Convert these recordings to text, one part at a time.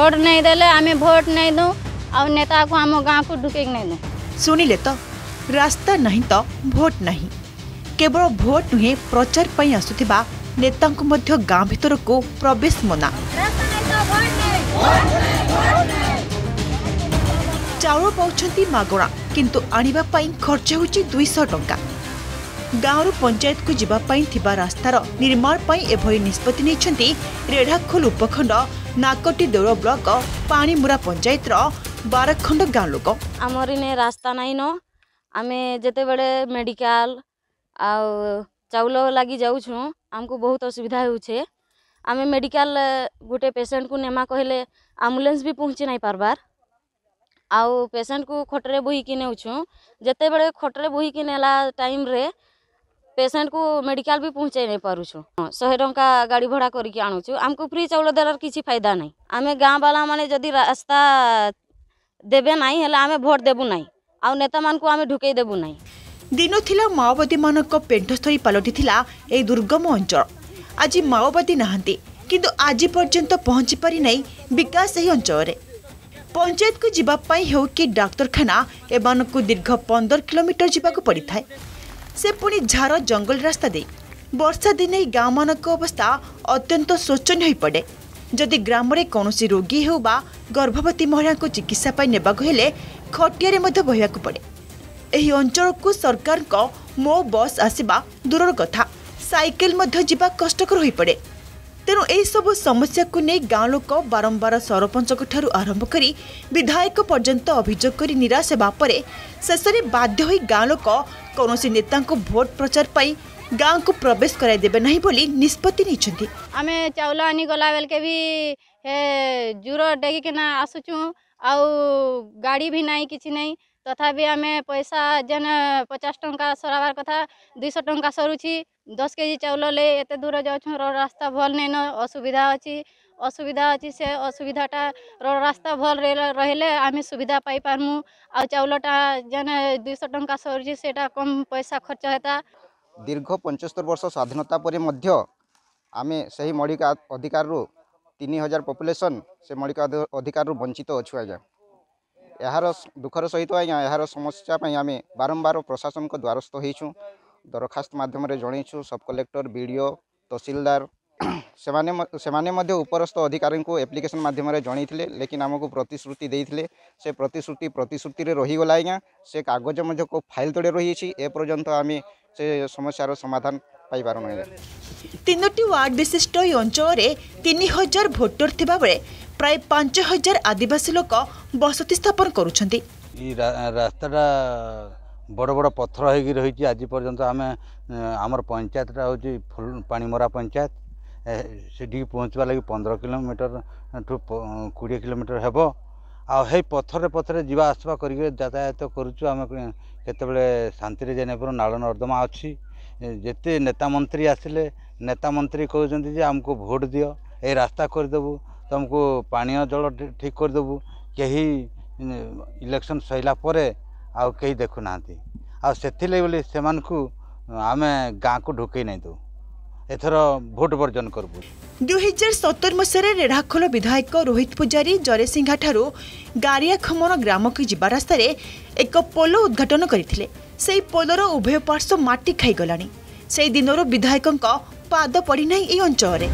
Road नहीं देले आम भोट नहीं दूँ और नेता को आम गाँव को ढुके नहीं दूँ। सुनिले तो रास्ता नहीं तो भोट नहीं। केवल भोट नुहे प्रचार पर आसुवा नेता गाँव भीतर को प्रवेश मना। चाउल पाँच मगणा किंतु आनिबा पई खर्च हो 200 टंका। गाँव पंचायत को जीवाई थी रास्तार निर्माण एभली निष्पत्ति नहीं। रेढ़ाखोल उपखंड नाकटी देउल ब्लॉक पाणीमुरा पंचायत बारखंड गाँव लोक आमर इने रास्ता नहीं न आमे जेते बड़े मेडिकल आ चाउल लगी जाऊँ आमको बहुत असुविधा होछे। आमे मेडिकल गोटे पेसेंट को नेमा कहले एम्बुलेंस भी पहुँची नहीं पारबार आउ पेसेंट को खटरे बोहिकी नेउछू। जेते बड़े खटरे बोहिकी नेला टाइम रे पेसेंट को मेडिकल भी पहुँचे नहीं पारुछु। 100 टंका गाड़ी भड़ा करके आणुछु। आमको फ्री चाउल देलार किछि फायदा नहीं। आमे गाँव वाला माने जदि रास्ता देबे नहीं हेला आमे भोट देबु नहीं आउ नेता मान को आमे ढुके देबु नहीं। दिन थिला माओवादी मानक पेंठस्थली पलटि थिला ए दुर्गम अंचल। आज माओवादी नहांती किंतु आज पर्यंत पहुँची पारि नहीं विकास एही अंचल रे। पंचायत को जीवाई हो कि डाक्तरखाना एमान को दीर्घ 15 किलोमीटर जावाक पड़ी था। से पुणी झार जंगल रास्ता दे वर्षा दिने गाँव मान अवस्था अत्यंत शोचनीय हो पड़े। जदि ग्राम में कौन रोगी हो गर्भवती महिला को चिकित्सा नेबाक हेले खटिया बहवाक पड़े। यह अंचल को सरकार को मो बस आसवा दूर कथा सैकेल जावा कष्टकर हो पड़े। तेणु यह सब समस्या को नहीं गाँव लोक बारंबार सरपंच आरंभ कर विधायक पर्यंत अभियोग कर निराश होगापर शेष में बाध्य गाँव लोक कौन नेता को भोट प्रचार पर गाँव को प्रवेश कराइबे ना बोली निष्पत्ति नहीं। आम चाउल आनी गला बेल के भी जोर डेगिकना आसुचु आ गाड़ी भी नहीं किसी नहीं। तथापि आम पैसा जेन 50 टंका सरवार कथा 200 टंका सरुची। 10 केजी चाउल ले एते दूर जाऊँ रोड रास्ता भल नहीं न असुविधा अच्छी। असुविधा अच्छी से असुविधाटा रोड रास्ता भल रहिले आम सुविधा पाई पारमु। आ चाउलटा जेन 200 टंका सरुची सेटा कम पैसा खर्च होता। दीर्घ 75 वर्ष स्वाधीनता पर आम से मौलिक अधिकार 3000 पॉपुलेशन से मौलिक अधिकार वंचित अच्छु। आज यार दुखर सहित आज यार समस्या आम बारंबार प्रशासन को द्वारस्थ होइछु। दरखास्त माध्यम जनइछु सब कलेक्टर बीडीओ तहसीलदार से उपरस्थ अधिकारी को एप्लिकेशन माध्यम जन लेकिन आमको प्रतिश्रुति देते से प्रतिश्रुति रहीगला। आज से कागज को फाइल तले रही ए पर्यंत आम से समस्यार समाधान पाई पार नहीं। 3टी वार्ड विशिष्ट यह अंचल में 3000 भोटर थी बेले प्राय 5000 आदिवासी लोक बसति स्थापन करुछंती। रास्ताटा बड़ बड़ पत्थर होगी रही आज पर्यंत। आम आमर पंचायतटा हूँ पाणीमरा पंचायत से पहुँचवा लगी 15 किलोमीटर ठू 20 किलोमीटर हेब। आई पथर पथर जावा आसवा कर यातायात करुचु। आम केतबले शांति जाने पर नाल नर्दमा अच्छी। जिते नेता मंत्री आसिले नेता मंत्री कहते जे आमको भोट दि ए रास्ता करदेबू तुमको पानी जल ठीक करदेबू। कहीं इलेक्शन सरला आउ कहीं देखु ना आगे से आम गाँव को ढुके नहीं दू एथर भोट वर्जन करबू। 2017 मसीह रेढ़ाखोल विधायक रोहित पूजारी जरेसिंघा ठारू गारिया खमन ग्राम की जीवा रास्त एक पोलो उद्घाटन करते। से पोलर उभय पार्श्व माटी खाईगला। से दिन विधायक पाद पड़ी ना ये अंचल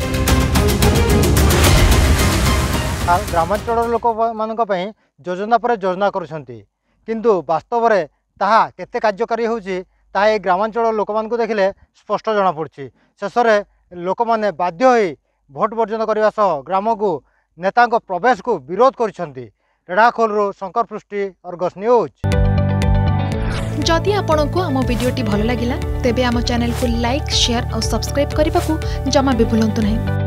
ग्रामांचल लोक मान योजना पर योजना करस्तव में ताते कार्यकारी हो ग्रामांचल लोक मान देखने स्पष्ट जनापड़ी। शेष में लोक मैंने बाध्य भोट वर्जन करने सह ग्राम को नेता प्रवेश को विरोध करछंती। रेढ़ाखोलरू शंकर पृष्टि अर्गस न्यूज। जदि आपण को आम भिडियोटी भल लगा तेब आम चैनल को लाइक शेयर और सब्सक्राइब करने को जमा भी भूलु नहीं।